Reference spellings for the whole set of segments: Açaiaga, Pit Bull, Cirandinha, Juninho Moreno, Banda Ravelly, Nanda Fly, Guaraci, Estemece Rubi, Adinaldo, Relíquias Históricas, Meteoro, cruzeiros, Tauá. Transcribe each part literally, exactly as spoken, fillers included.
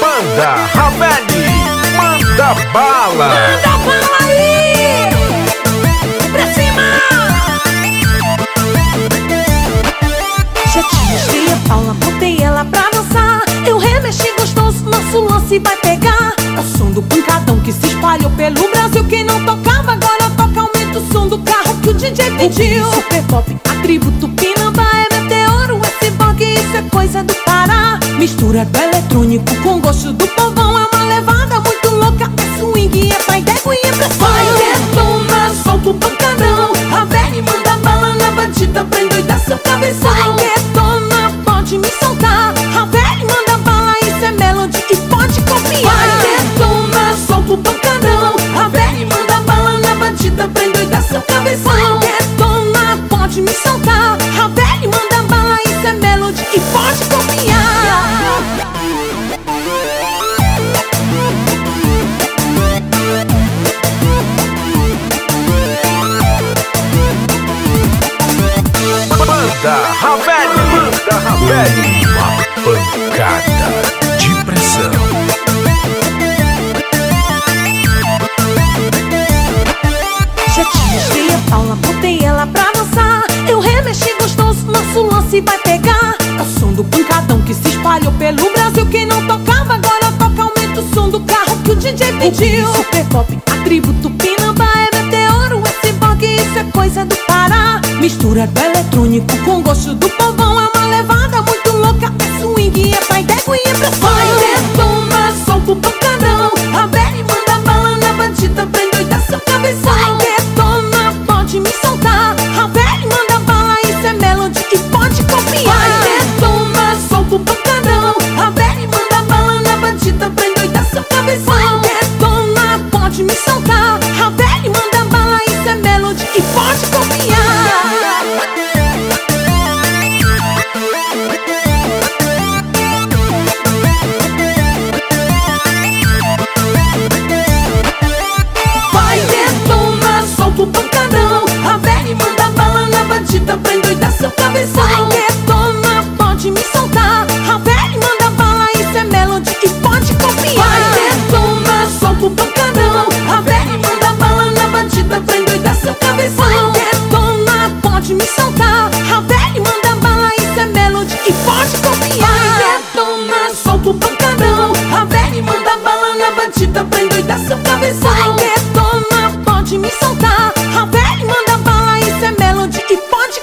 Banda Ravelly, manda bala! Manda bala aí! Pra cima! Já te mostrei a Paula, botei ela pra dançar. Eu remexi gostoso, nosso lance vai pegar. É o som do pancadão que se espalhou pelo Brasil. Quem não tocava agora toca, aumenta o som do carro que o D J pediu. O super pop, a tribo Tupinambá, é Meteoro, é Ciborgue, isso é coisa do Pará. Mistura do eletrônico com gosto do povão. É uma levada muito louca, é swing, é pai d'égua e é pressão. Vai detona, solta o pancadão, Ravelly manda bala na batida pra endoidar seu cabeção. Vai detona, pode me soltar, Ravelly manda bala, isso é melody e pode copiar. Vai detona, solta o pancadão, Ravelly manda bala na batida pra endoidar seu cabeção. Vai detona, pode me soltar, Ravelly manda bala, isso é melody e pode copiar. Banda Ravelly, Banda Ravelly, uma pancada de pressão. Já te mostrei a Paula, botei ela pra dançar. Eu remexi gostoso, nosso lance vai pegar. É o som do pancadão que se espalhou pelo Brasil. Quem não tocava agora toca, aumenta o som do carro que o D J pediu. O super pop, a tribo Tupinambá, é Meteoro, é Ciborgue, isso é coisa do Pará. Mistura do eletrônico com gosto do povão. É uma levada muito louca, é swing, é pai d'égua e é pressão. Vai detona, solta o pancadão, Ravelly manda bala na batida pra endoidar seu cabeção. Vai detona, pode me soltar, Ravelly manda bala, isso é melody e pode copiar. Vai detona, solta o pancadão, Ravelly manda bala na batida pra endoidar seu cabeção. Vai detona, pode me soltar, Ravelly manda bala, isso é melody e pode copiar. Pra endoidar seu cabeção. Vai detona, pode me soltar, Ravelly manda bala, isso é melody e pode copiar. Vai detona, solta o pancadão, Ravelly manda bala na batida pra endoidar seu cabeção. Vai detona, pode me soltar, Ravelly manda bala, isso é melody e pode copiar. Vai detona, solta o pancadão, Ravelly manda bala na batida pra endoidar seu cabeção. Vai detona, pode me soltar, Ravelly manda bala, isso é melody e pode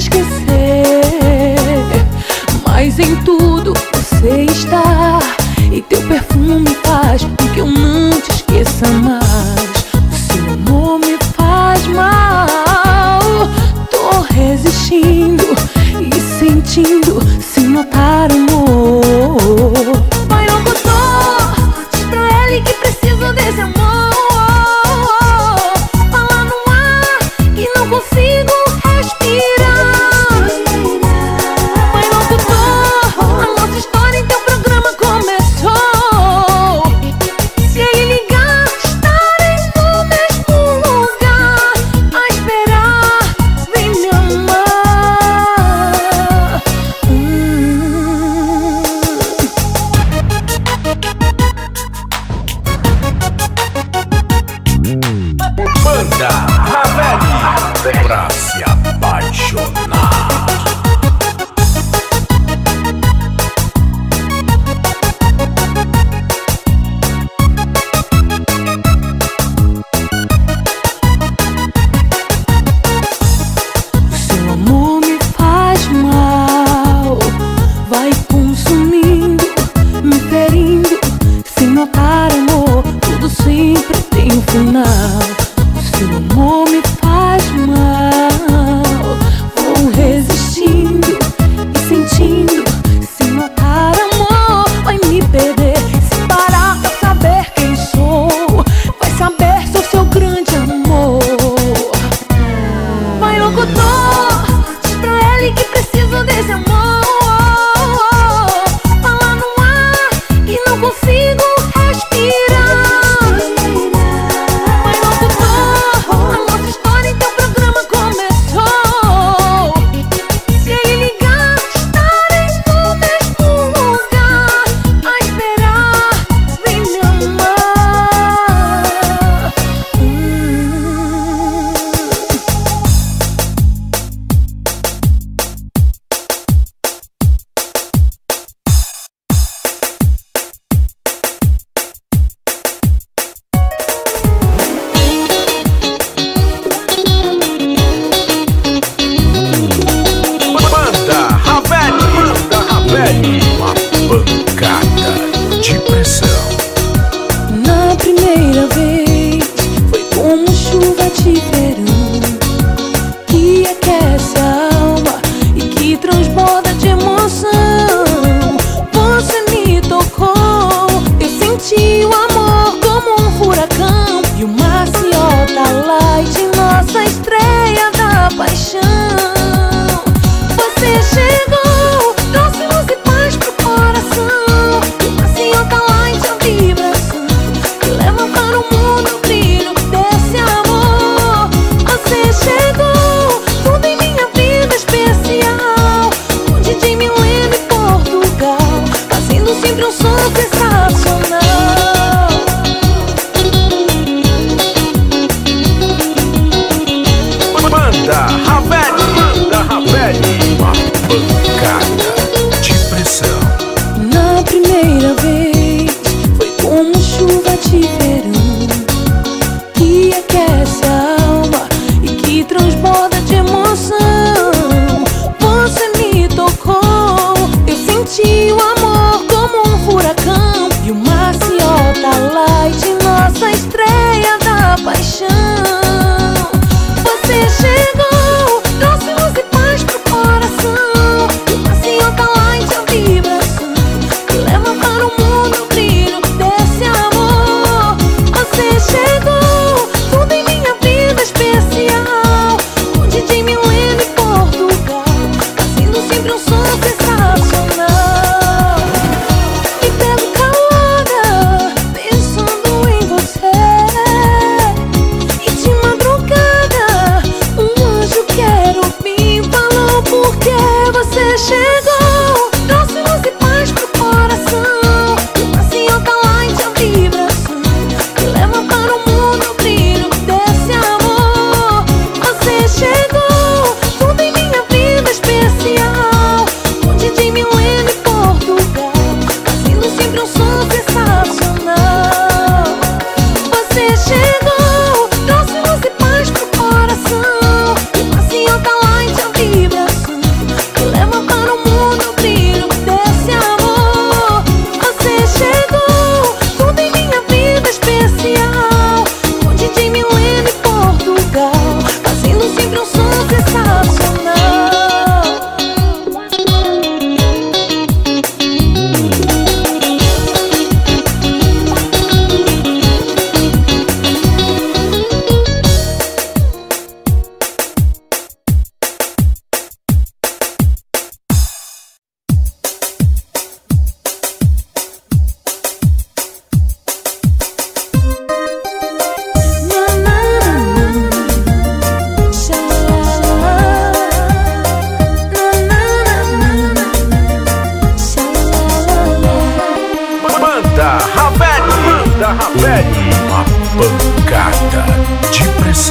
esquecer, mas em tudo você está, e teu perfume faz com que eu não te esqueça mais. O seu amor me faz mal. Tô resistindo e sentindo sem notar o amor. Vai logo, tô, diz pra ele que preciso desse amor.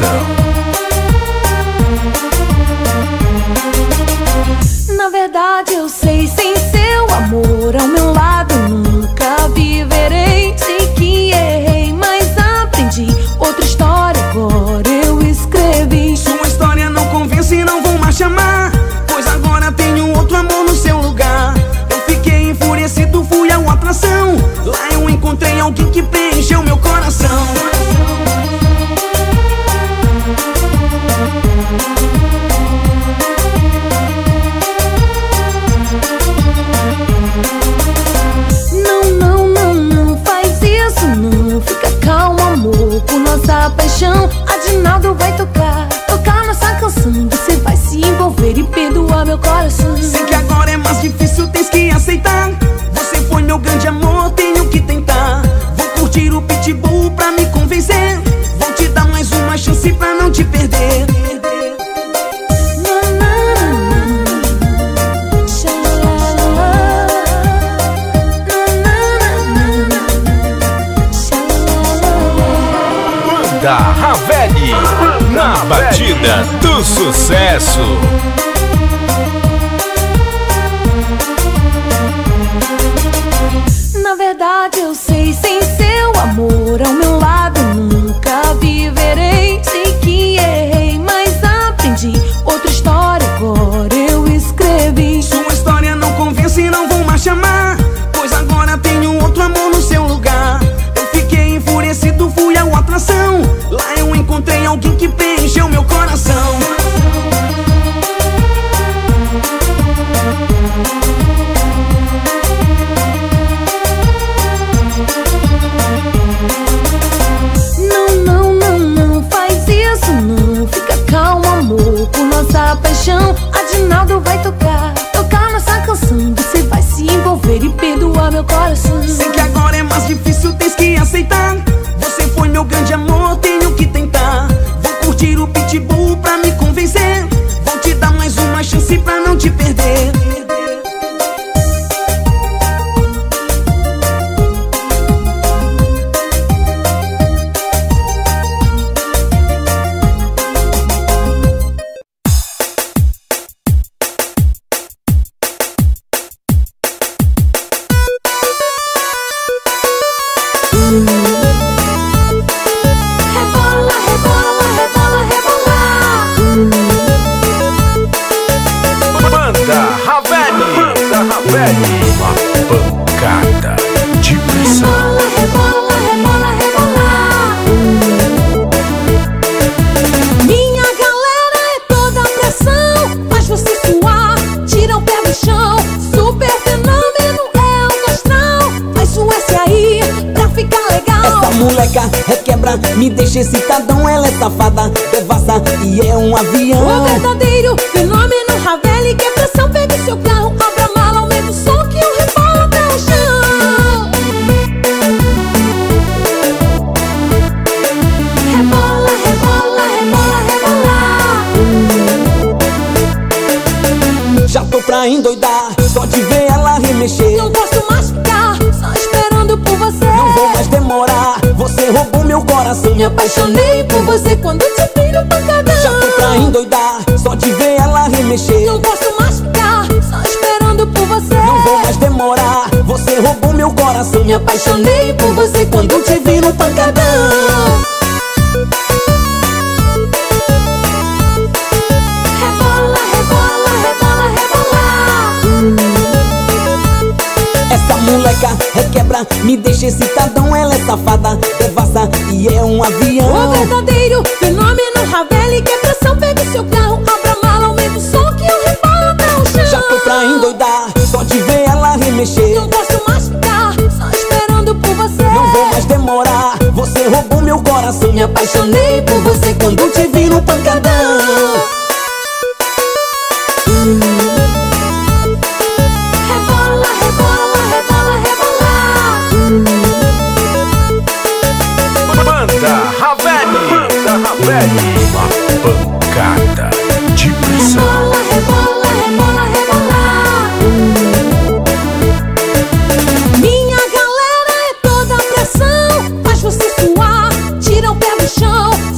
coração. Na verdade eu sei, sem seu amor ao meu lado nunca viverei. Sei que errei, mas aprendi. Outra história agora eu escrevi. Sua história não convence e não vou mais chamar, pois agora tenho outro amor no seu lugar. Eu fiquei enfurecido, fui a uma atração. Lá eu encontrei alguém que preencheu meu coração. Nossa paixão, Adinaldo vai tocar, tocar nossa canção. Você vai se envolver e perdoar meu coração. Sei que agora é mais difícil, tens que aceitar. Você foi meu grande amor, tenho que tentar. Vou curtir o Pitbull pra me convencer. Vou te dar mais uma chance pra não te perder. Banda Ravelly, na batida do sucesso. Na verdade eu sei, sem seu amor ao meu lado nunca viverei. Sei que errei, mas aprendi. Outra história agora eu escrevi. Sua história não convence e não vou mais chamar, pois agora tenho outro amor no seu lugar. Eu fiquei enfurecido, fui a uma atração. Lá eu encontrei alguém que preencheu meu coração. Não, não, não, não faz isso não. Fica calmo, amor, por nossa paixão. Adinaldo vai tocar, tocar nossa canção. Você vai se envolver e perdoar meu coração. Sei que agora é mais difícil, tens que aceitar. Você foi meu grande amor, tenho que tentar. Vou curtir o Pitbull pra me convencer. Vou te dar mais uma chance pra não te perder. Me deixa excitadão, ela é safada, devassa e é um avião. O verdadeiro fenômeno Ravelly, que é pressão, pega o seu carro, abra a mala, aumenta o som que eu rebolo até o chão. Rebola, rebola, rebola, rebola. Já tô pra endoidar, só de ver ela remexer. Não posso mais ficar, só esperando por você. Não vou mais demorar, você roubou meu coração. Me apaixonei por você quando te viro pancadão. Já tô pra endoidar, só de ver ela remexer. Não posso mais ficar, só esperando por você. Não vou mais demorar, você roubou meu coração. Me apaixonei por você quando te viro pancadão. Moleca requebra, me deixa excitadão, ela é safada, devassa e é um avião. O verdadeiro fenômeno Ravelly, que é pressão, pega o seu carro, abra a mala, aumenta o som que eu rebolo até o chão. Já tô pra endoidar, só de ver ela remexer. Não posso mais ficar, só esperando por você. Não vou mais demorar, você roubou meu coração. Me apaixonei por você quando te vi no pancadão.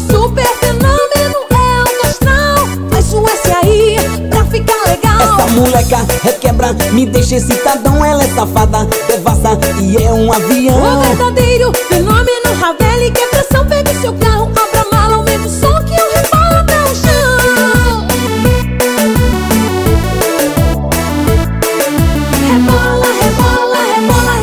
Super fenômeno. pegar, requebrar, me deixa excitadão. Ela é safada, devassa e é um avião. O verdadeiro fenômeno Ravelly, que é pressão, pega o seu carro, abra a mala, aumenta o som que eu rebalo pra o chão. Rebola, rebola, rebola,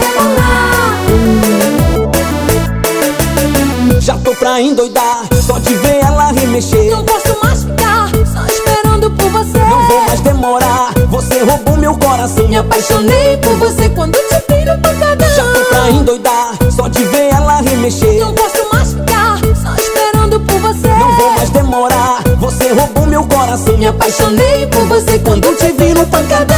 rebola. Já tô pra endoidar, só de ver ela remexer. Não posso mais ficar só esperando por você. Não vou mais demorar, você roubou meu coração. Me apaixonei por você quando te vi no pancadão. Já tô pra endoidar, só de ver ela remexer. Não posso mais ficar só esperando por você. Não vou mais demorar, você roubou meu coração. Me apaixonei por você quando te vi no pancadão.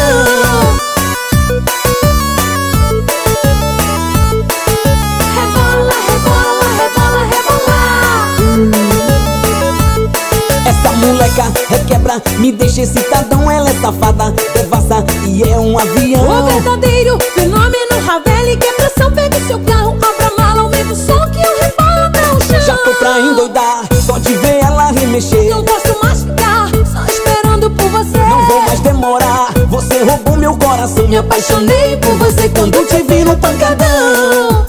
Requebra, me deixa excitadão. Ela é safada, devassa e é um avião. O verdadeiro fenômeno Ravelly, que é pressão, pega o seu carro, abra a mala, aumenta o som que eu rebalo pra o chão. Já tô pra endoidar, só de ver ela remexer. Não posso mais ficar só esperando por você. Não vou mais demorar, você roubou meu coração. Me apaixonei por você quando te vi no pancadão.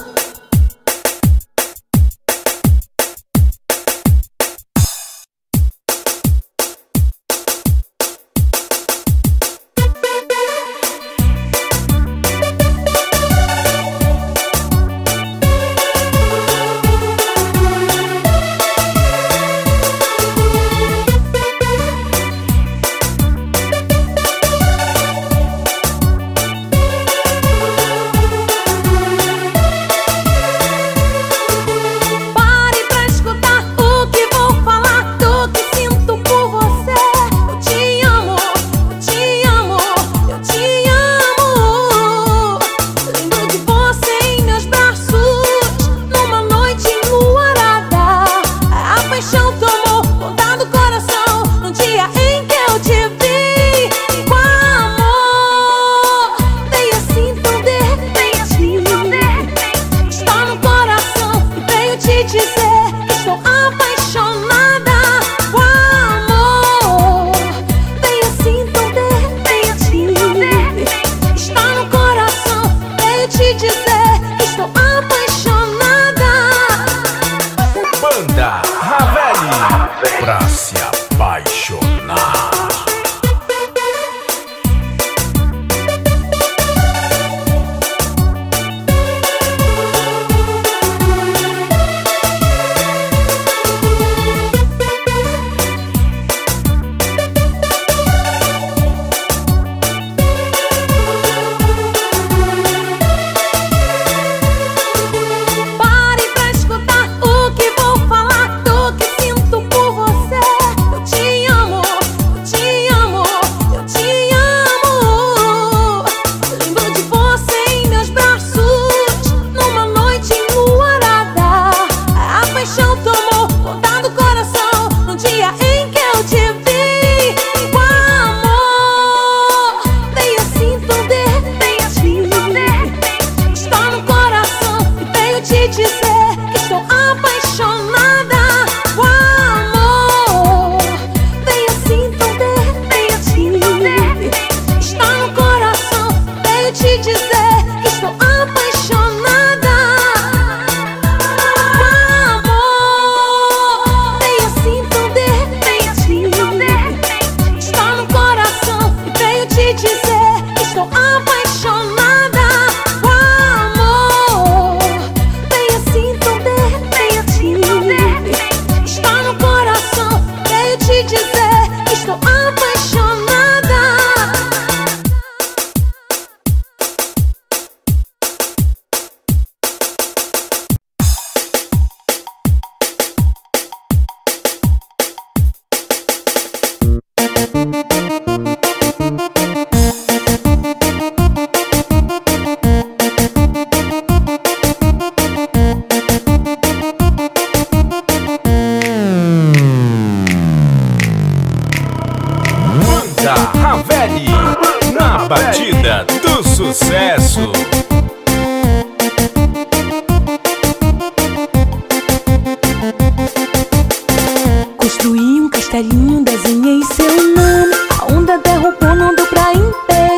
Construí um castelinho, desenhei seu nome. A onda derrubou, não deu pra impedir.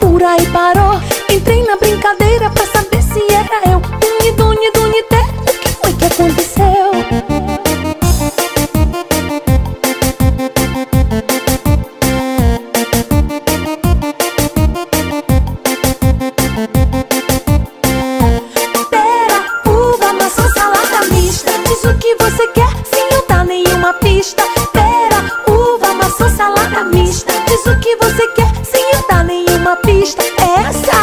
por aí parou. Entrei na brincadeira pra saber se era eu. Duni, duni, té, o que foi que aconteceu? Pera, uva, maçã, salada mista. Diz o que você quer, sem eu dar nenhuma pista. Pera, uva, maçã, salada mista. Diz o que você quer, sem eu dar nenhuma pista. Essa!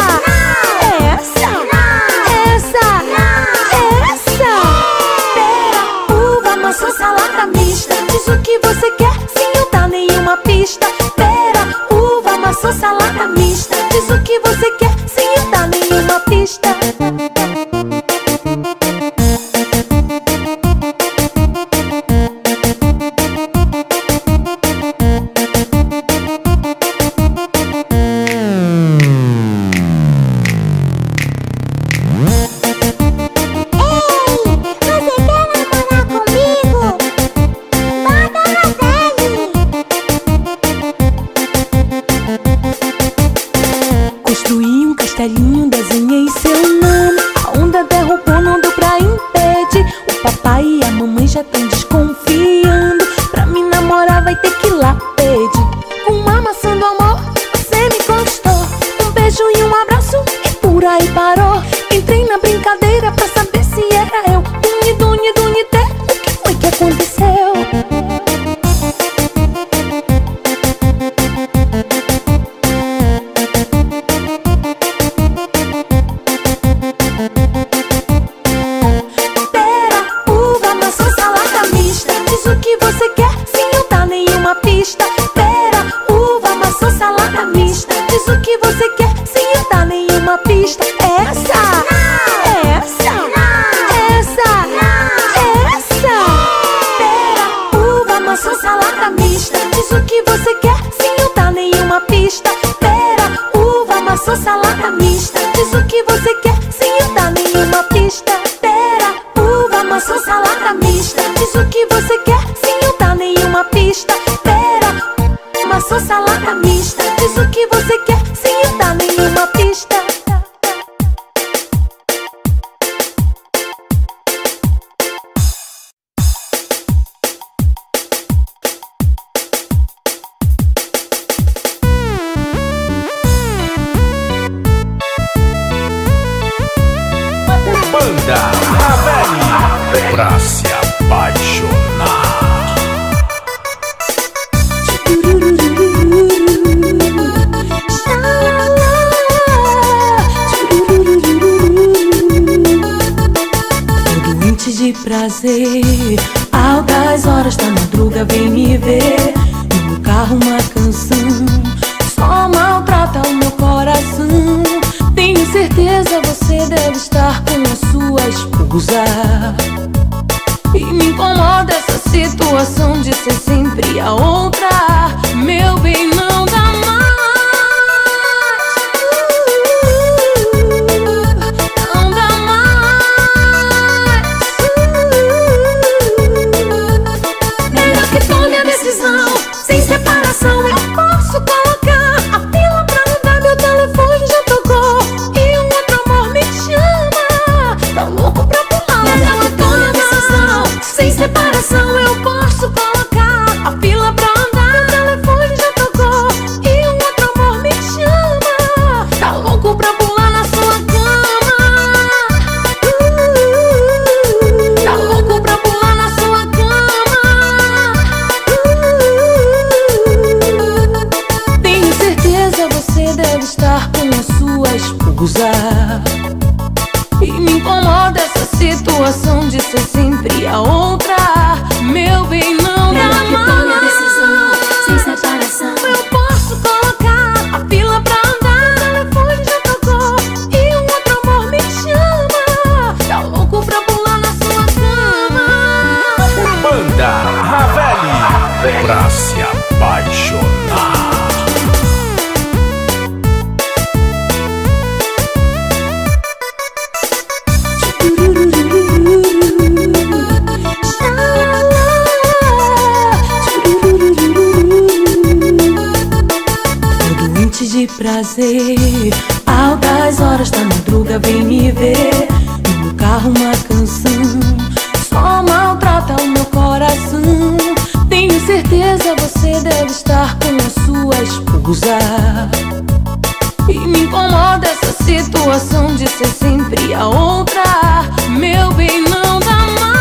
Diz o que você quer, sem eu dar nenhuma pista. Pera, uva, maçã, salada mista. Diz o que você quer, sem eu dar nenhuma pista. Altas horas da madruga vem me ver. No carro uma canção só maltrata o meu coração. Tenho certeza você deve estar com a sua esposa. E me incomoda essa situação de ser sempre a outra. Meu bem, não dá mais. E me incomoda essa situação de ser sempre a outra. Meu bem, não dá mais. Melhor que tome a decisão, sem separação. Eu posso colocar a fila pra andar. O telefone já tocou e um outro amor me chama. Tá louco pra pular na sua cama. Banda Ravelly, pra se apaixonar. prazer. Altas horas da madruga vem me ver, no carro uma canção só maltrata o meu coração. Tenho certeza você deve estar com a sua esposa, e me incomoda essa situação de ser sempre a outra. Meu bem, não dá mais.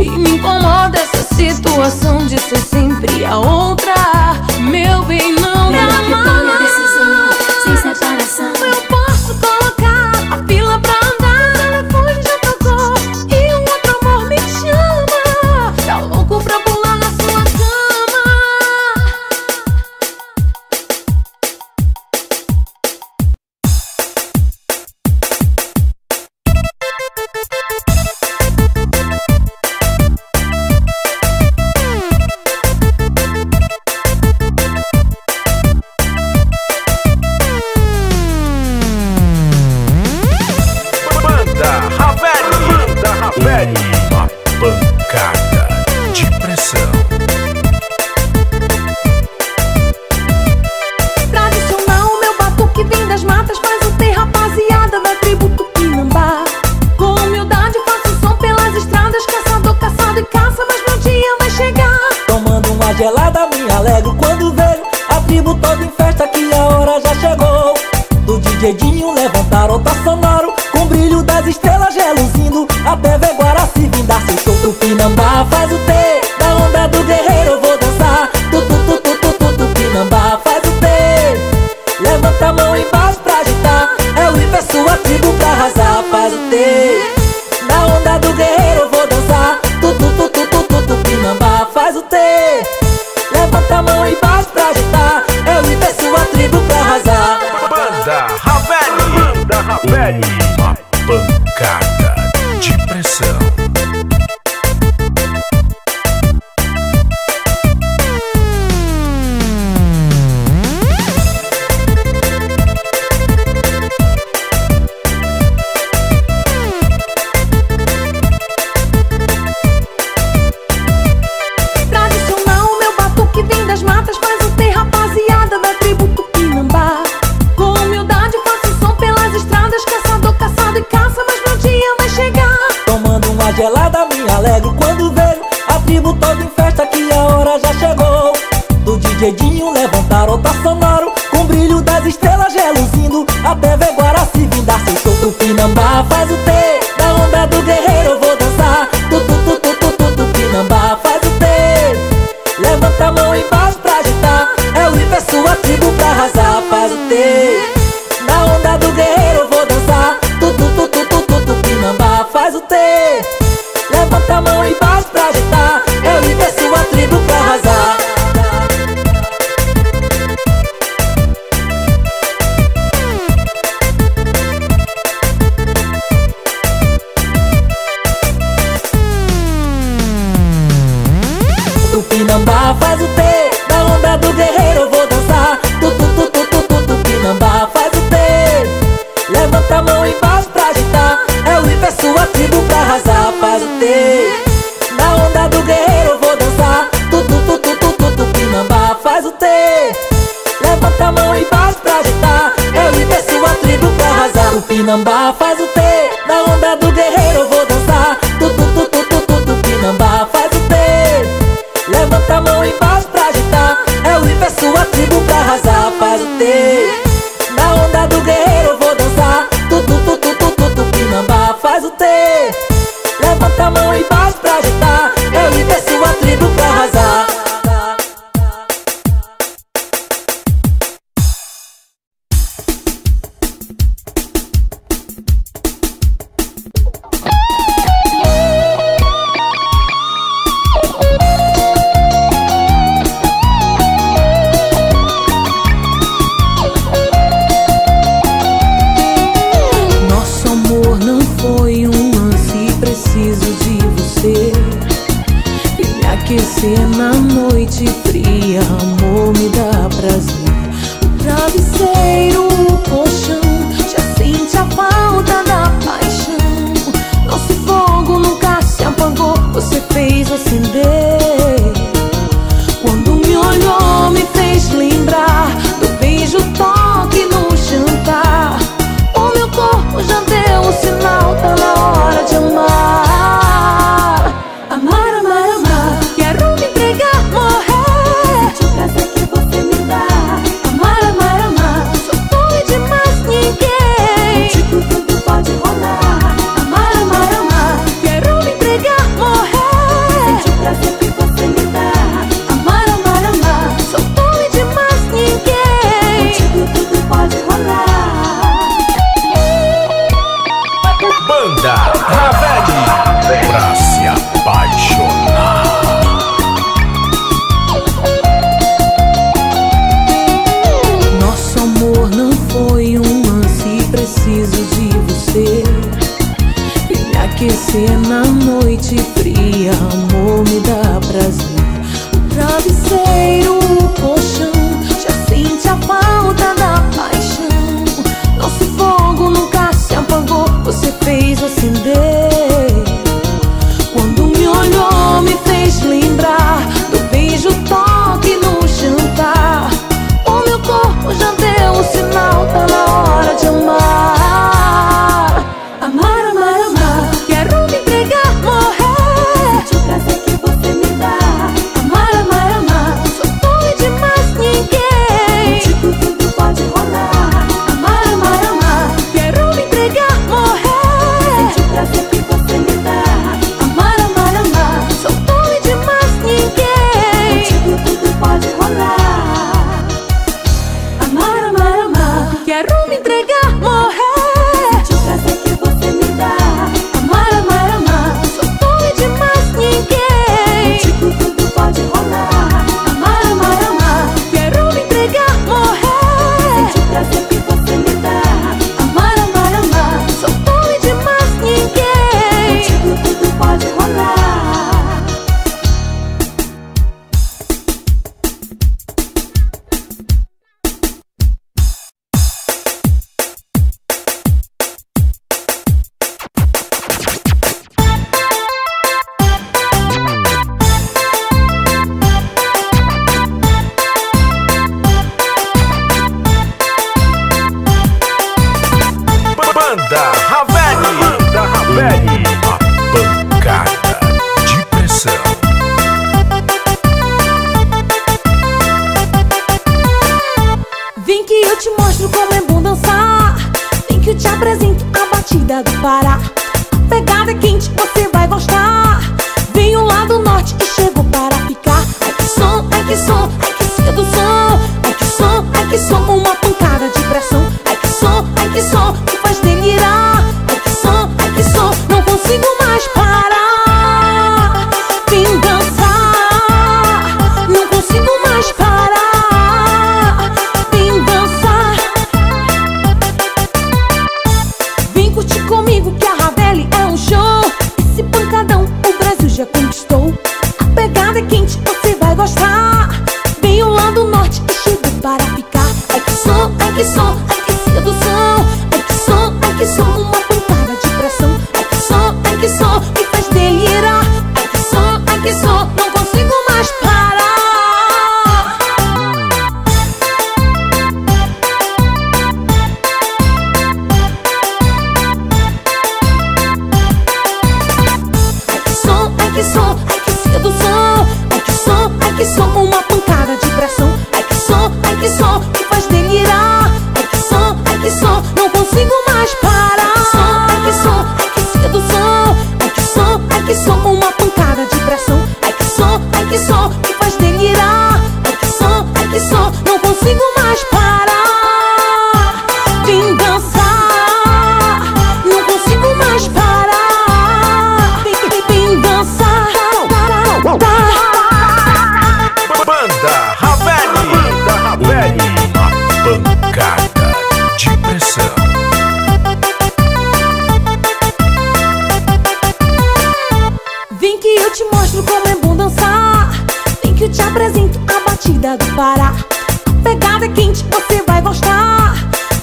E me incomoda essa situação de ser sempre a outra. Meu bem, não dá mais. Melhor que tome a decisão, sem separação. Eu posso colocar a fila pra andar, o telefone já tocou e um outro amor me chama. Tá louco pra pular na sua cama. Uma pancada de pressão. Tradicional, o meu batuque vem das matas, faz o ter rapaziada da tribo Tupinambá. Com humildade faço som pelas estradas, caçador, caçado e caça, mas meu dia vai chegar. Tomando uma gelada me alegro quando vejo a tribo toda em festa, que a hora já chegou. Do DJinho levantaram, taçonaram, com o brilho das estrelas reluzindo, até ver Guaraci vindar. Seu show Tupinambá faz o tê, da onda do guerreiro eu vou dançar. Tu, tu, tu, tu, tu, tu, Tupinambá faz o tê, levanta a mão embaixo pra agitar. É o Ifa, sua tribo pra arrasar. Faz o tê, da onda do guerreiro eu vou dançar. Tu, tu, tu, tu, tu, tu, Tupinambá faz o tê, levanta a mão embaixo pra agitar. É o Ifa, sua tribo pra arrasar. Banda Ravelly, Banda Ravelly, uma pancada de pressão. Tradicional, o meu batuque vem das matas, faz o ter rapaziada da tribo Tupinambá. Com humildade faço som pelas estradas, caçador, caçado e caça, mas meu dia vai chegar. Tomando uma gelada me alegro quando vejo a tribo toda em festa, que a hora já chegou. Do DJinho levantaram, taçonaram, com o brilho das estrelas reluzindo, até ver Guaraci vindar. Seu show Tupinambá faz o tê, da onda do guerreiro eu vou dançar. Tu, tu, tu, tu, tu, tu, Tupinambá faz o tê, levanta a mão embaixo pra agitar. É o Ifa, sua tribo pra arrasar. Faz o tê, da onda do guerreiro eu vou dançar. Tu, tu, tu, tu, tu, tu, Tupinambá faz o tê, levanta a mão embaixo pra agitar. É o Ifa, sua tribo pra arrasar. Tupinambá faz o tê, da onda do guerreiro eu vou dançar. Tu, tu, tu, tu, tu, tu, Tupinambá faz o tê, levanta a mão embaixo pra agitar. É o Ifa, sua tribo pra arrasar. Faz o tê, da onda do guerreiro eu vou dançar. Tu, tu, tu, tu, tu, tu, Tupinambá faz o tê, levanta a mão embaixo pra agitar. É o Ifa, sua tribo pra arrasar. Tupinambá faz o tê, da onda do guerreiro eu vou dançar. Tu, tu, tu, tu, tu, tu, Tupinambá faz o tê, levanta a mão embaixo pra agitar. É o Ifa, sua tribo pra arrasar. Faz o tê, da onda do guerreiro eu vou dançar. Tu, tu, tu, tu, tu, tu, Tupinambá faz o tê, levanta a mão embaixo pra agitar. É o Ifa, sua tribo pra arrasar. amor me dá prazer. O travesseiro, o colchão, já sente a falta da paixão. Nosso fogo nunca se apagou, você fez acender. Quando me olhou me fez lembrar do beijo, toque no jantar. O meu corpo já deu um sinal, tá na hora de amar. Na noite fria, amor me dá prazer. O travesseiro, o colchão, já sente a falta da paixão. Nosso fogo nunca se apagou, você fez acender. Quando me olhou me fez lembrar do beijo, toque no jantar. O meu corpo já deu um sinal, tá na hora de amar. É que som, é que som que faz delirar. É que doida do Pará. Pegada é quente, você vai gostar.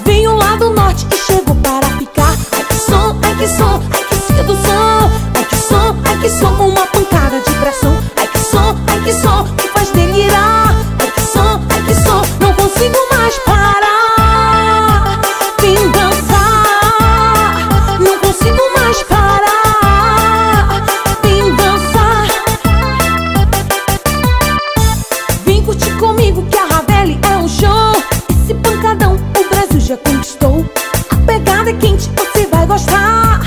Venho lá do norte e chego para ficar. Ai que som, ai que som, ai que sedução. Ai que som, ai que som, uma pancada de pressão. Ai que som, ai que som, me faz delirar. Ai que som, ai que som, não consigo mais parar. Vim dançar, não consigo mais parar. Conquistou. A pegada é quente, você vai gostar.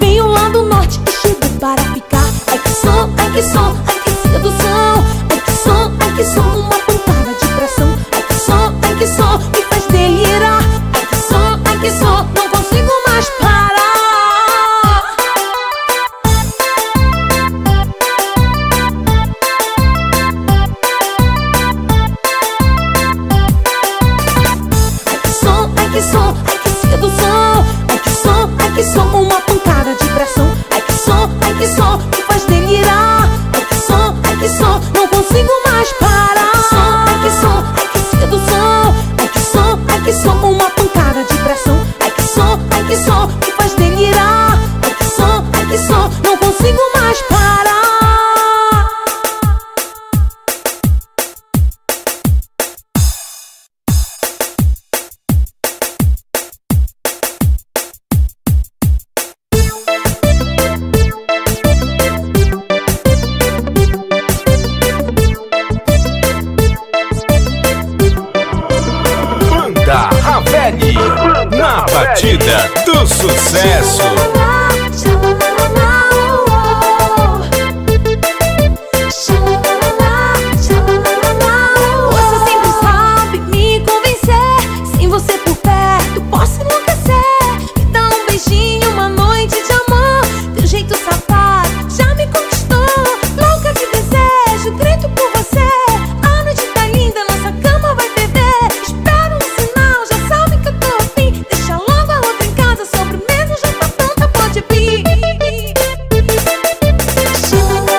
Venho lá do norte e chego para ficar. Ai que som, ai que som, ai que sedução. Ai que som, ai que som, uma pancada de pressão. Ai que som, ai que som, me faz delirar. Ai que som, ai que som, não consigo mais parar. Ai que som, uma pancada de pressão. Ai que som, ai que som, me faz delirar. Ai que som, ai que som, não consigo mais parar. Ai que som, ai que som, ai que sedução. Ai que som, ai que som, uma pancada de pressão. Ai que som, ai que som, me faz delirar. Ai que som, ai que som, não consigo mais parar. Batida do sucesso. Você sempre sabe me convencer. Sem você por perto, posso enlouquecer. Me dá um beijinho, uma noite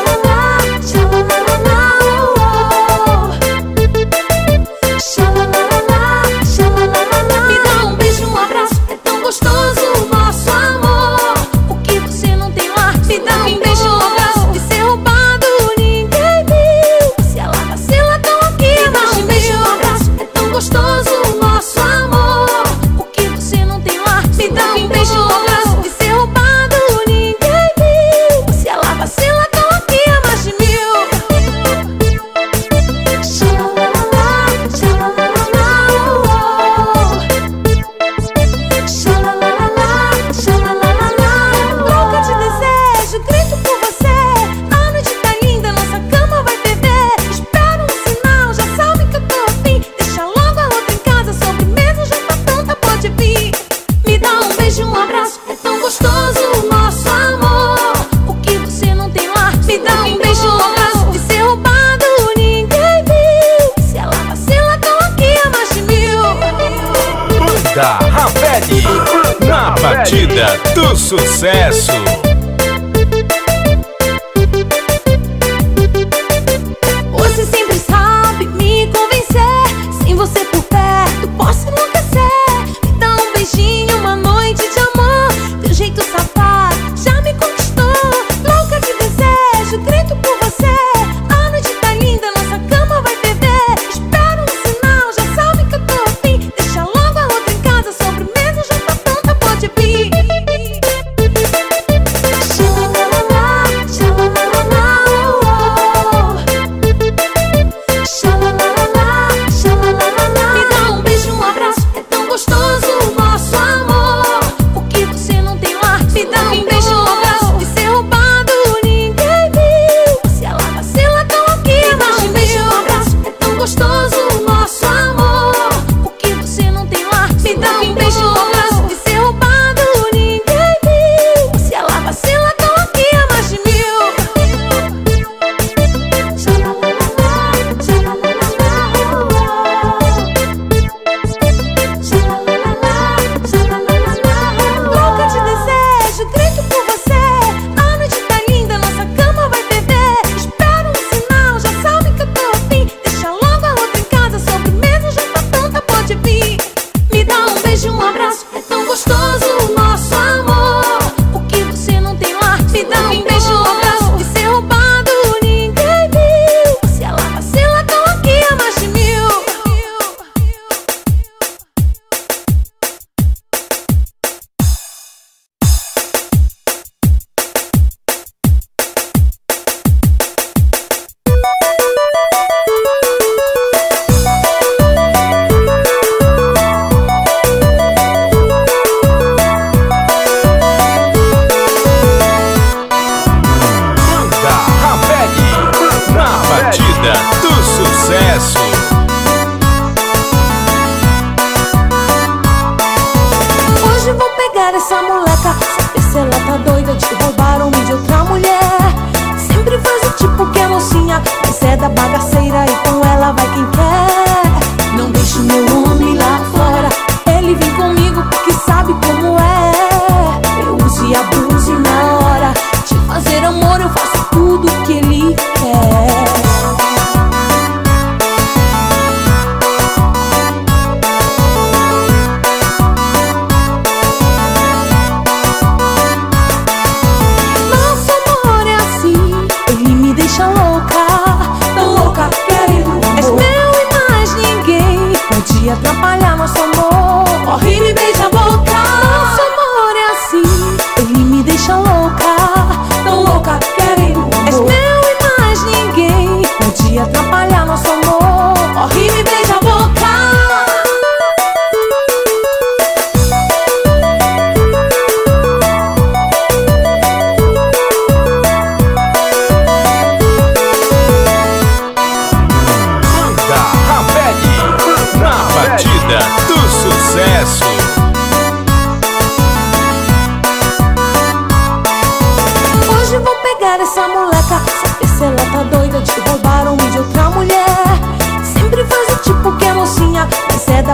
de amor. Teu jeito safado já me conquistou. Louca de desejo, grito por você. Batida do sucesso. Você sempre sabe me convencer. Sem você por perto, posso enlouquecer. Me dá um beijinho, uma noite de amor. Teu jeito safado já me conquistou. Louca de desejo, grito por você.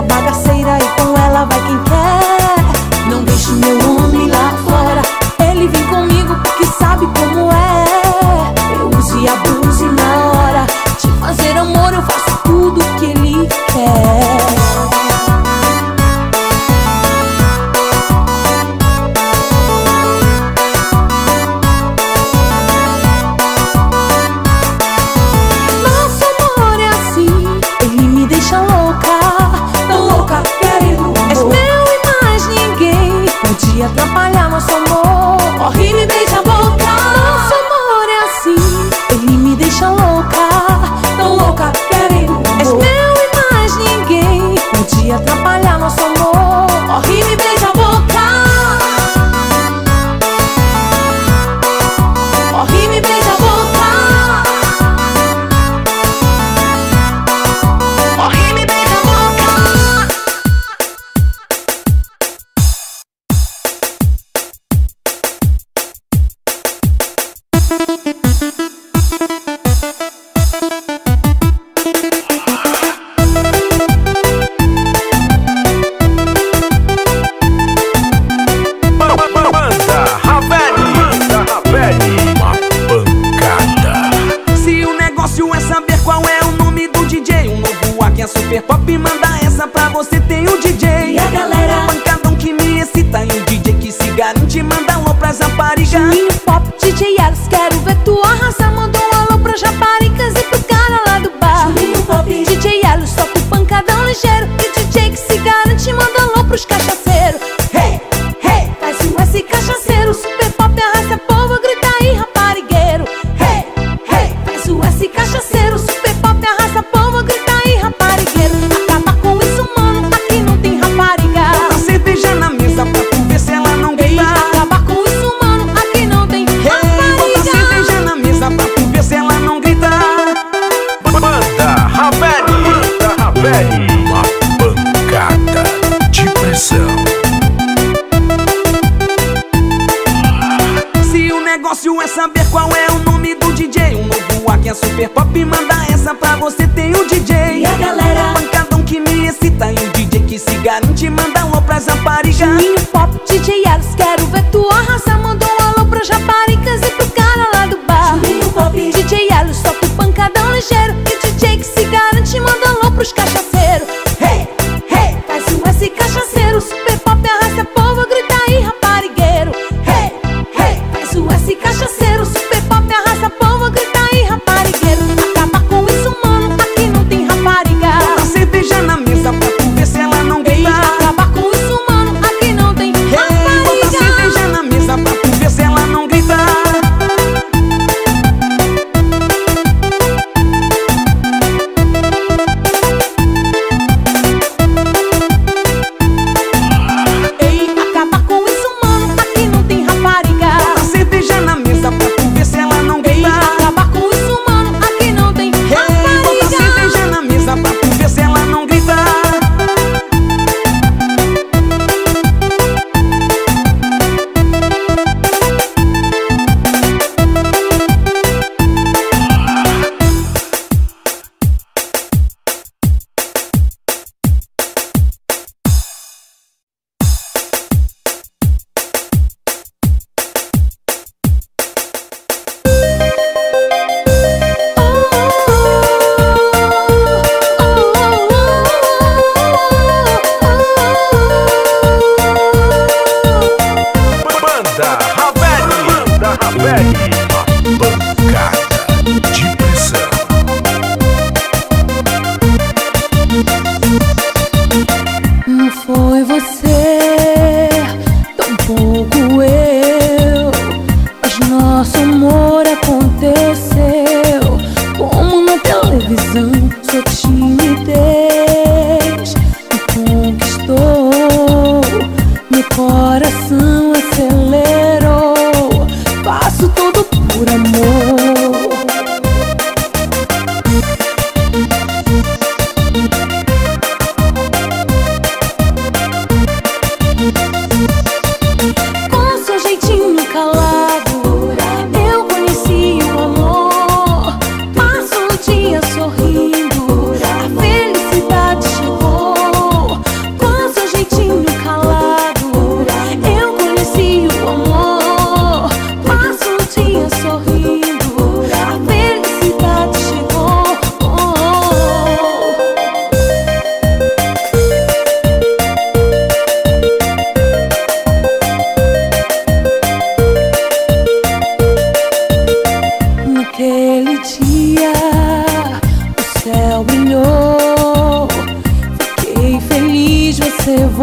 chata, bagaceira, e com ela vai quem quer. Não deixe meu homem lá fora, ele vem comigo que sabe como é. Eu uso e abuso e na hora de fazer amor eu faço tudo que ele quer. Atrapalhar nosso amor, corre e me deixa voltar. Nosso amor é assim, ele me deixa louca, tão louca, querendo amor. És meu e mais ninguém pode atrapalhar nosso amor, corre e me deixa voltar, corre e me deixa voltar, corre e me deixa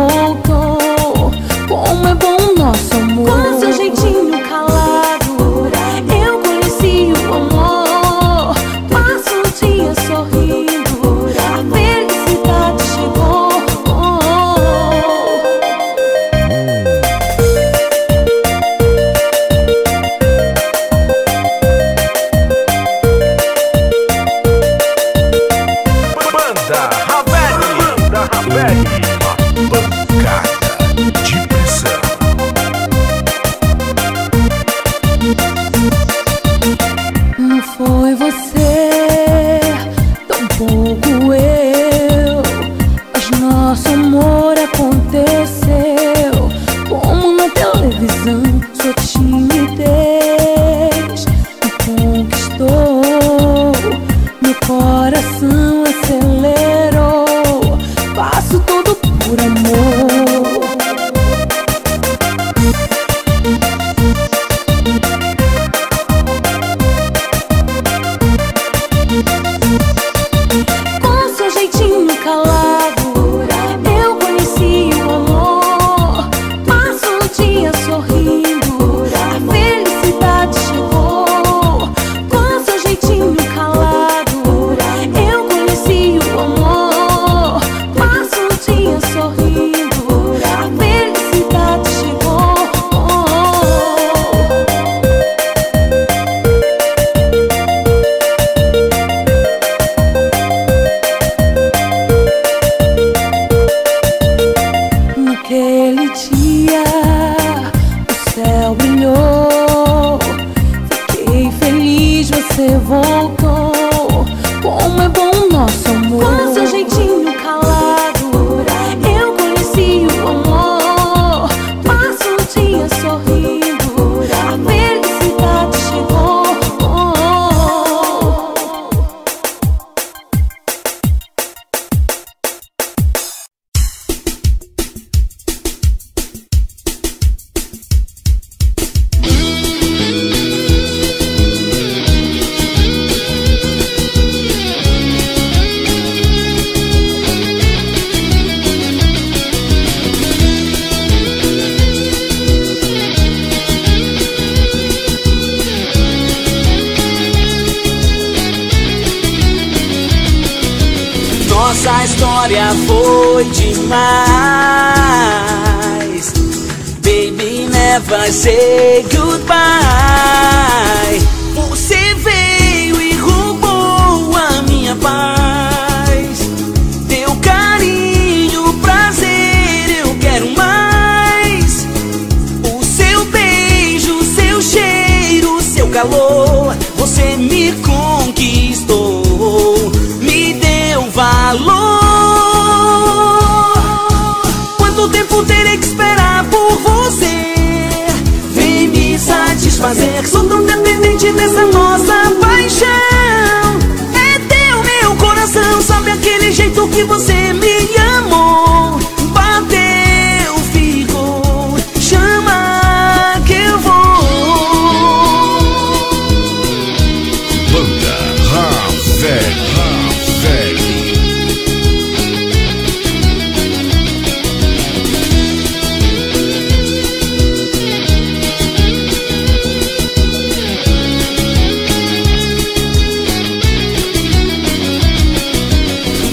pouco. Como é bom nosso amor. Com seu jeitinho calado, eu conheci o amor. Passo o dia sorrindo, a felicidade chegou. Banda Ravelly, Banda Ravelly. Nossa história foi demais. Baby, never say goodbye. Você veio e roubou a minha paz. Teu carinho, prazer, eu quero mais. O seu beijo, seu cheiro, seu calor. Você me conquistou, valor. Quanto tempo terei que esperar por você? Vem me satisfazer. Sou tão dependente dessa nossa paixão. É teu meu coração, sabe aquele jeito que você me amou. Bateu, ficou, chama que eu vou. Banda Ravelly.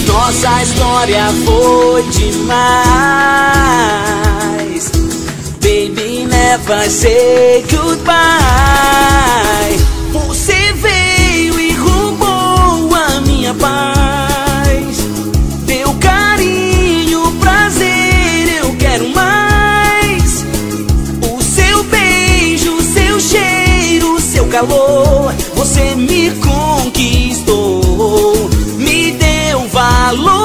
Nossa história foi demais. Baby, never say goodbye. Você veio e roubou a minha paz. Teu carinho, prazer, eu quero mais. O seu beijo, seu cheiro, seu calor. Você me conquistou, me deu valor.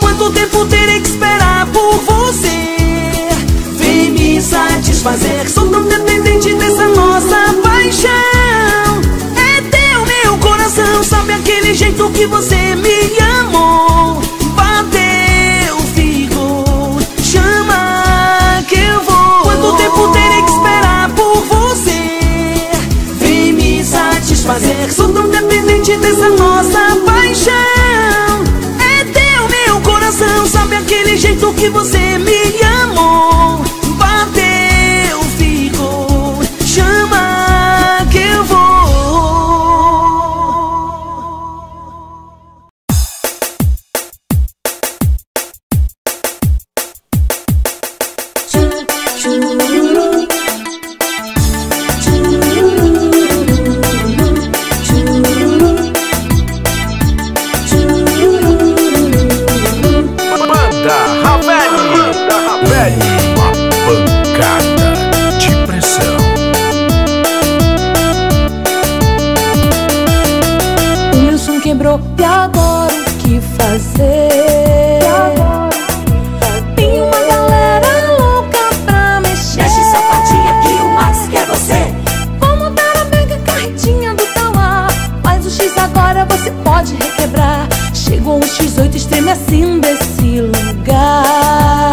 Quanto tempo terei que esperar por você? Vem me satisfazer. Sou tão dependente dessa nossa paixão. É teu meu coração, sabe aquele jeito que você me amou. Bateu, ficou, chama que eu vou. Quanto tempo terei que esperar por você? Vem me satisfazer. Sou tão dependente dessa nossa paixão. É teu meu coração. quebrou. E agora o que fazer? Tem uma galera louca pra mexer. Mexe sapatinha que o Max quer você. Vamos dar a mega carretinha do Tauá. Mas o X agora você pode requebrar. Chegou um X oito, estremecendo desse lugar.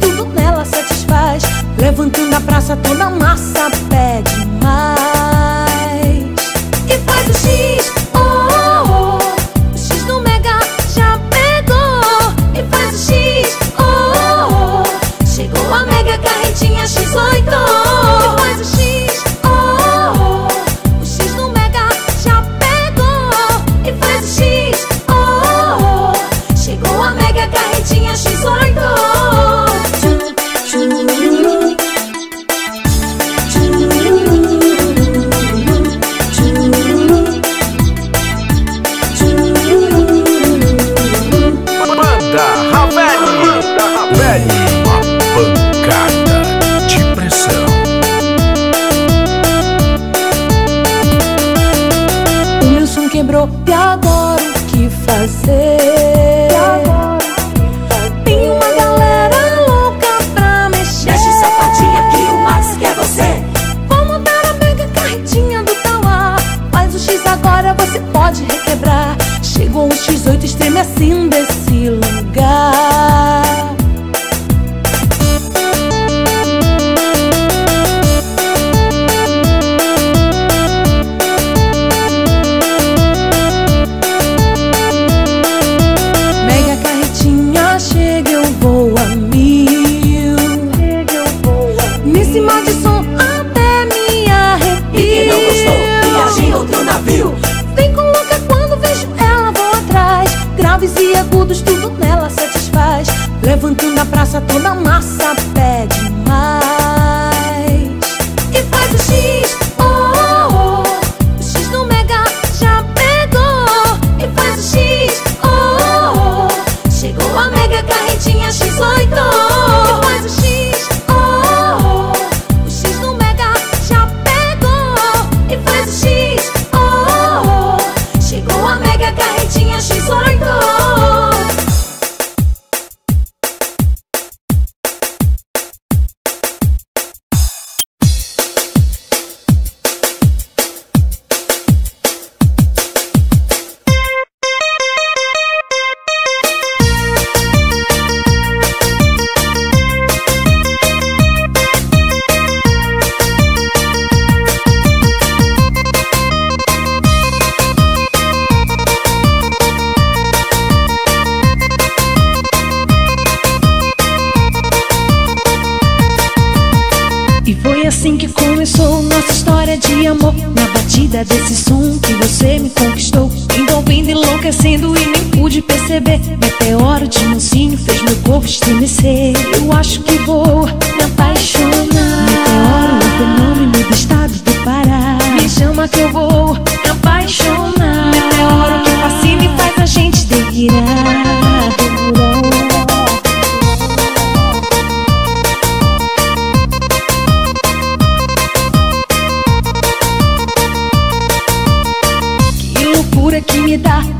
Tudo nela satisfaz. Levantando a praça, toda a massa pede mais. E faz o X, oh, oh, oh. O X do Mega já pegou. E faz o X, oh, oh, oh. Chegou a Mega Carretinha X oito. E faz o X, oh, oh, oh. O X do Mega já pegou. E faz o X, oh, oh, oh. Chegou a Mega Carretinha X oito. E agora o que fazer? Tem uma galera louca pra mexer. Mexe sapatinha que o Max quer você. Vamos dar a mega carretinha do Tauá. Mas o X agora você pode requebrar. Chegou um X oito estremecendo desse lugar. E agudos, tudo nela satisfaz. Levantando a praça, toda a massa pede mais. E faz o X, oh, oh, oh. O X do Mega já pegou. E faz o X, oh, oh, oh. Chegou a Mega Carretinha X oito. E faz o X, oh, oh, oh. O X do Mega já pegou. E faz o X, oh, oh, oh. Chegou a Mega Carretinha X oito. Desse som que você me conquistou, envolvendo, enlouquecendo e nem pude perceber. Meteoro de mansinho fez meu corpo estremecer. Eu acho que vou me apaixonar. Meteoro é o fenômeno do estado do Pará. Me chama que eu vou me apaixonar. Meteoro que fascina e faz a gente delirar.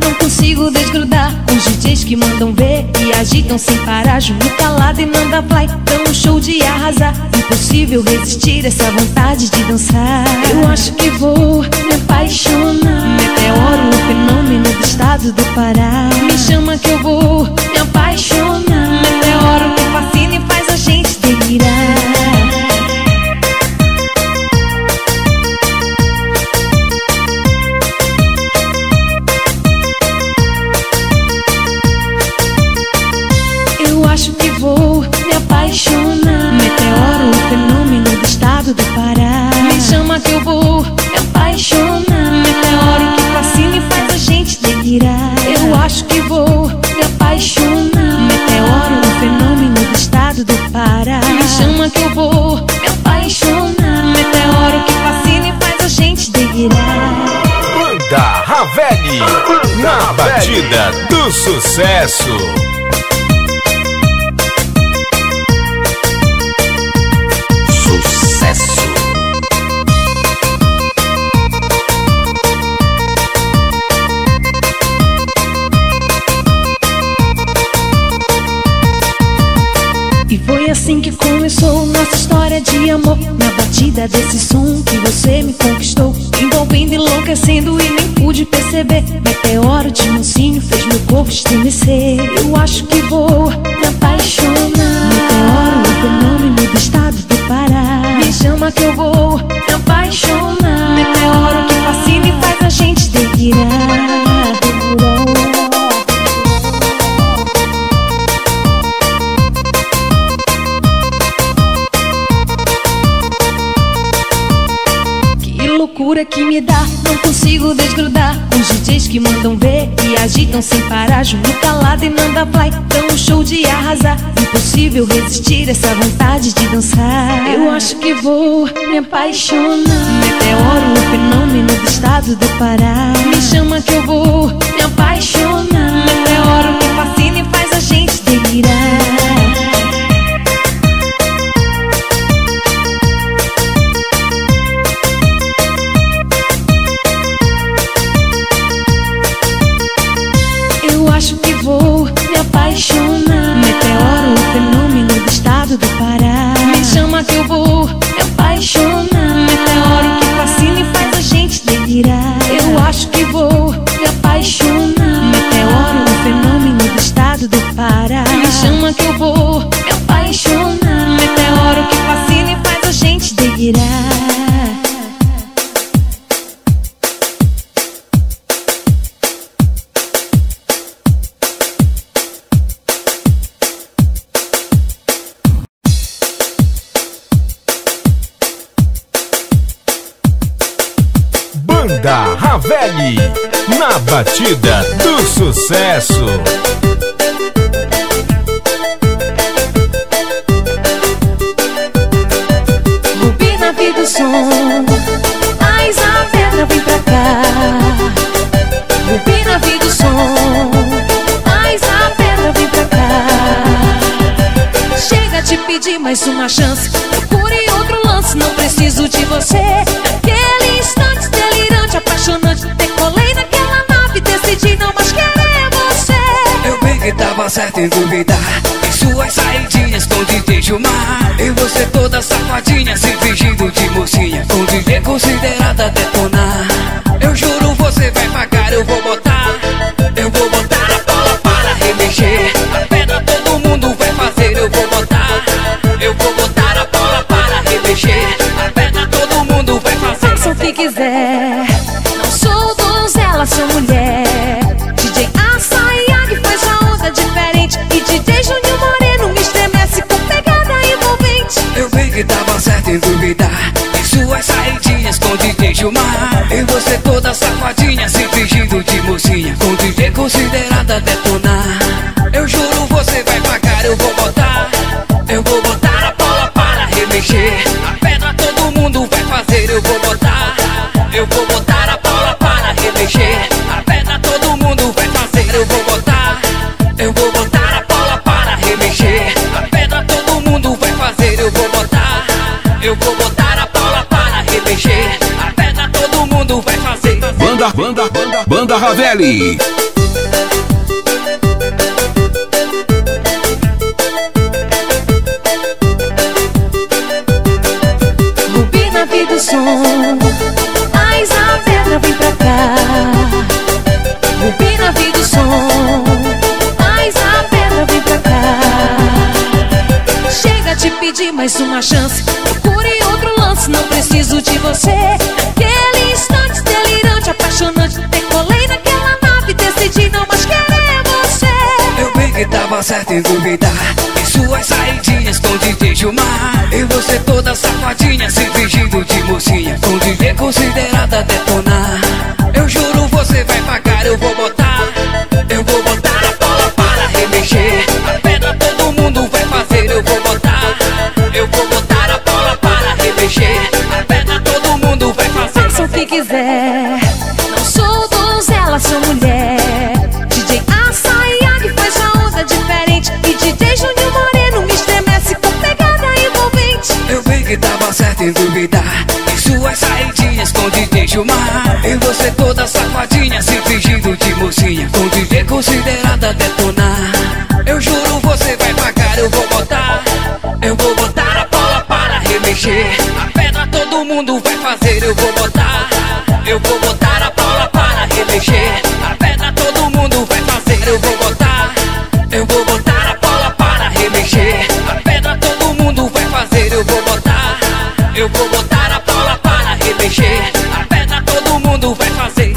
Não consigo desgrudar. Os D Js que mandam ver e agitam sem parar. Junto calado e Nanda Fly, tão um show de arrasar. Impossível resistir essa vontade de dançar. Eu acho que vou me apaixonar. Meteoro, o fenômeno do estado do Pará. Me chama que eu vou me apaixonar. Meteoro que fascina e faz a gente delirar. Meteoro que fascina e faz a gente delirar. Eu acho que vou me apaixonar. na batida do sucesso. E foi assim que começou nossa história de amor, na batida desse som que você me conquistou, envolvendo, enlouquecendo e nem pude perceber. Meteoro de mansinho fez meu corpo estremecer. Eu acho que vou me apaixonar. Meteoro, o fenômeno do estado do Pará, me chama que eu vou me apaixonar. Meteoro que fascina e faz a gente delirar. Que me dá, não consigo desgrudar. Os D Js que mandam ver e agitam sem parar, Júlio calado e Nanda Fly, tão um show de arrasar. Impossível resistir essa vontade de dançar. Eu acho que vou me apaixonar. Meteoro, o fenômeno do estado do Pará, me chama que eu vou me apaixonar. Meteoro que fascina e faz a gente delirar. Meteoro, o fenômeno do estado do Pará, me chama que eu vou me apaixonar. Meteoro que fascina e faz a gente delirar. Eu acho que vou me apaixonar. Meteoro, o fenômeno do estado do Pará, me chama que eu vou me apaixonar. Meteoro que fascina e faz a gente delirar. Banda Ravelly, na batida do sucesso. Rubi na vida o som, mas a pedra vem pra cá. Rubi na vida o som, mas a pedra vem pra cá. Chega a te pedir mais uma chance, procure outro lance, não preciso de você. Naquele instante delirante, apaixonante, decolei daquela nave, decidi não mais querer você. Eu bem que tava certo em duvidar, em suas saidinhas com desde o mar. E você toda safadinha, se fingindo de mocinha, com viver considerada detonar. Eu juro você vai pagar, eu vou botar, eu vou botar a bola para remexer. A pedra todo mundo vai fazer, eu vou botar, eu vou botar a bola para remexer. A pedra todo mundo vai fazer. Faça o que quiser, não sou donzela, sou mulher. D J Açaiaga faz uma onda diferente, e D J Juninho Moreno me estremece com pegada envolvente. Eu vi que tava certo em duvidar, em suas saidinhas com D J Gilmar. E você toda safadinha, se fingindo de mocinha, com D J considerada detonar. Eu juro você vai pagar, eu vou botar, eu vou botar a bola para remexer. A pedra todo mundo vai fazer, eu vou botar, eu vou botar a bola para remexer. A pedra todo mundo vai fazer, eu vou botar, eu vou botar a bola para remexer. A pedra todo mundo vai fazer, eu vou botar, eu vou botar a bola para remexer. A pedra todo mundo vai fazer. Banda, banda, banda, banda Ravelly. Mas a pedra vem pra cá. Rubi na vida o som, mas a pedra vem pra cá. Chega a te pedir mais uma chance, procure outro lance, não preciso de você. Naquele instante delirante, apaixonante, decolei naquela nave, decidi não mais querer você. Eu vi que tava certo em duvidar, em suas saidinhas com D J Gilmar. E você toda safadinha, se fingindo de mocinha, com D J considerada detonar. Eu juro você vai pagar, eu vou botar, eu vou botar a bola para remexer. A pedra todo mundo vai fazer, eu vou botar, eu vou botar a bola para remexer. A pedra todo mundo vai fazer. Faça o que quiser, não sou donzela, sou mulher. ter dúvida. Suas saidinhas com D J Gilmar, e você toda safadinha se fingindo de mocinha, com D J considerada detonar. Eu juro você vai pagar, eu vou botar, eu vou botar a bola para remexer. A pedra todo mundo vai fazer, eu vou botar, eu vou botar a bola para remexer. A pedra todo mundo vai fazer, eu vou botar, eu vou botar a bola para remexer. A pedra todo mundo vai fazer, eu vou botar, eu vou botar a bola para remexer. A pedra todo mundo vai fazer.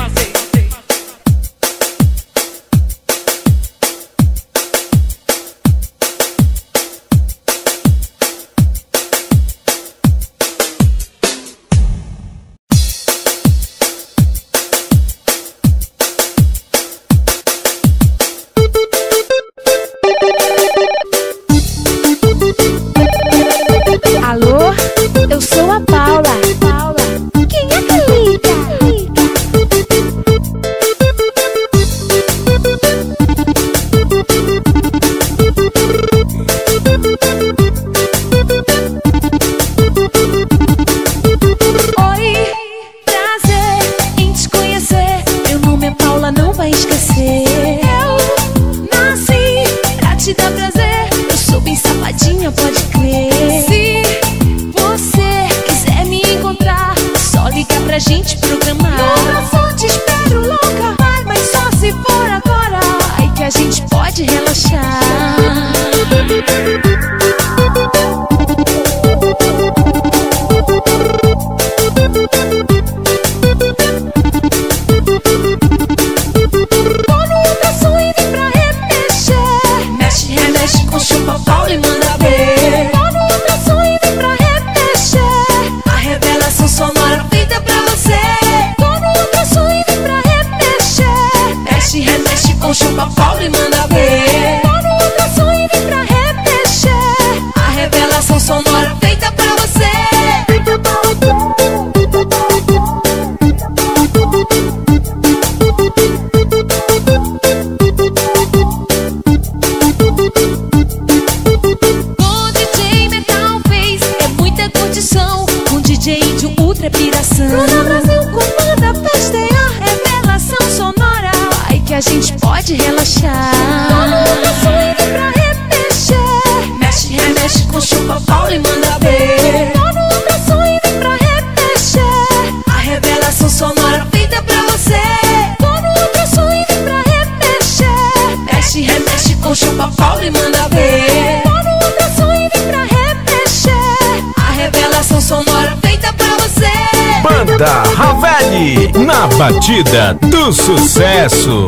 Banda Ravelly na batida do sucesso.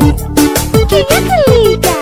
Quem é que liga?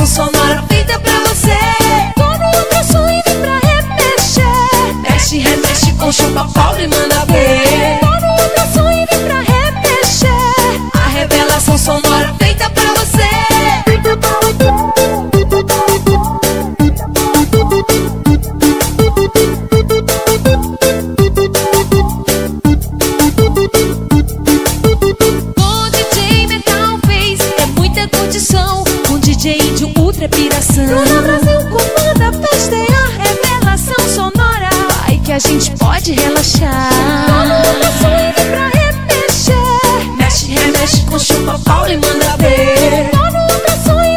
Sonora feita pra você. Tô no teu sonho.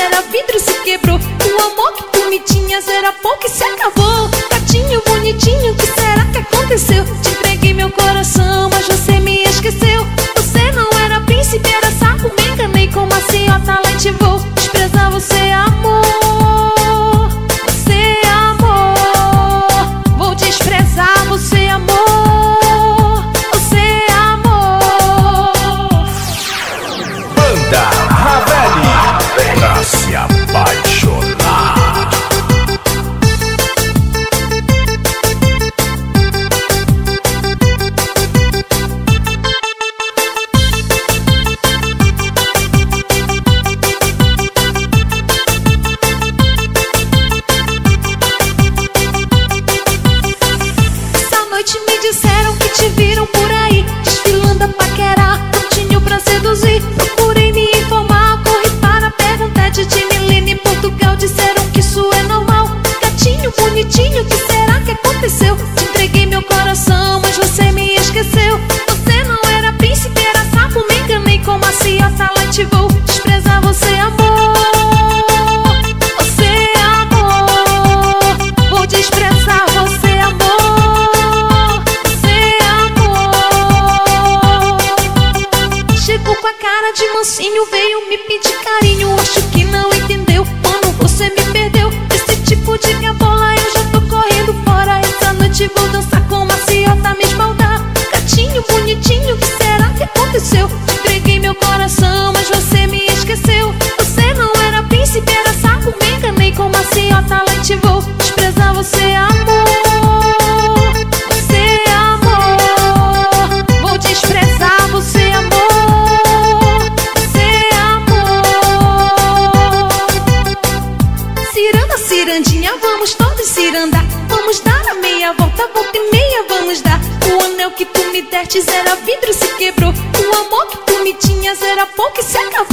era vidro e se quebrou. O amor que tu me tinhas era pouco e se acabou. Gatinho bonitinho, o que será que aconteceu? Te entreguei meu coração, mas você me esqueceu. Você não era príncipe, era sapo, me enganei com uma ciota lentivou. Desprezar você, amor, você amor. Vou desprezar você, amor. Pra se apaixonar. Essa noite me disseram que te viram por aí, desfilando a paquerar, prontinho pra seduzir. Procurei me informar, corri para perguntar de Milene, Portugal, disseram que isso é normal. Gatinho bonitinho, o que será que aconteceu? Te entreguei meu coração, mas você me esqueceu. Você não era príncipe, era sapo, me enganei com uma ciota lentivou. Desprezar você, amor, você amor. Vou desprezar você, amor, você amor. Chegou com a cara de mansinho, veio me pedir carinho, acho que não entendeu, mano, você me perdeu. Esse tipo de gabola eu já tô correndo fora. Essa noite vou dançar com uma ciota, me esbaldar. Gatinho bonitinho, o que será que aconteceu? Te entreguei meu coração, mas você me esqueceu. Você não era príncipe, era sapo, me enganei com uma ciota lentivou. Desprezar você, amor, você amor. Vou desprezar você, amor, você amor. Ciranda, cirandinha, vamos todos cirandar. Vamos dar a meia volta, volta e meia vamos dar. O anel que tu me deste era vidro e se quebrou. O amor que tu me tinhas era pouco e se acabou.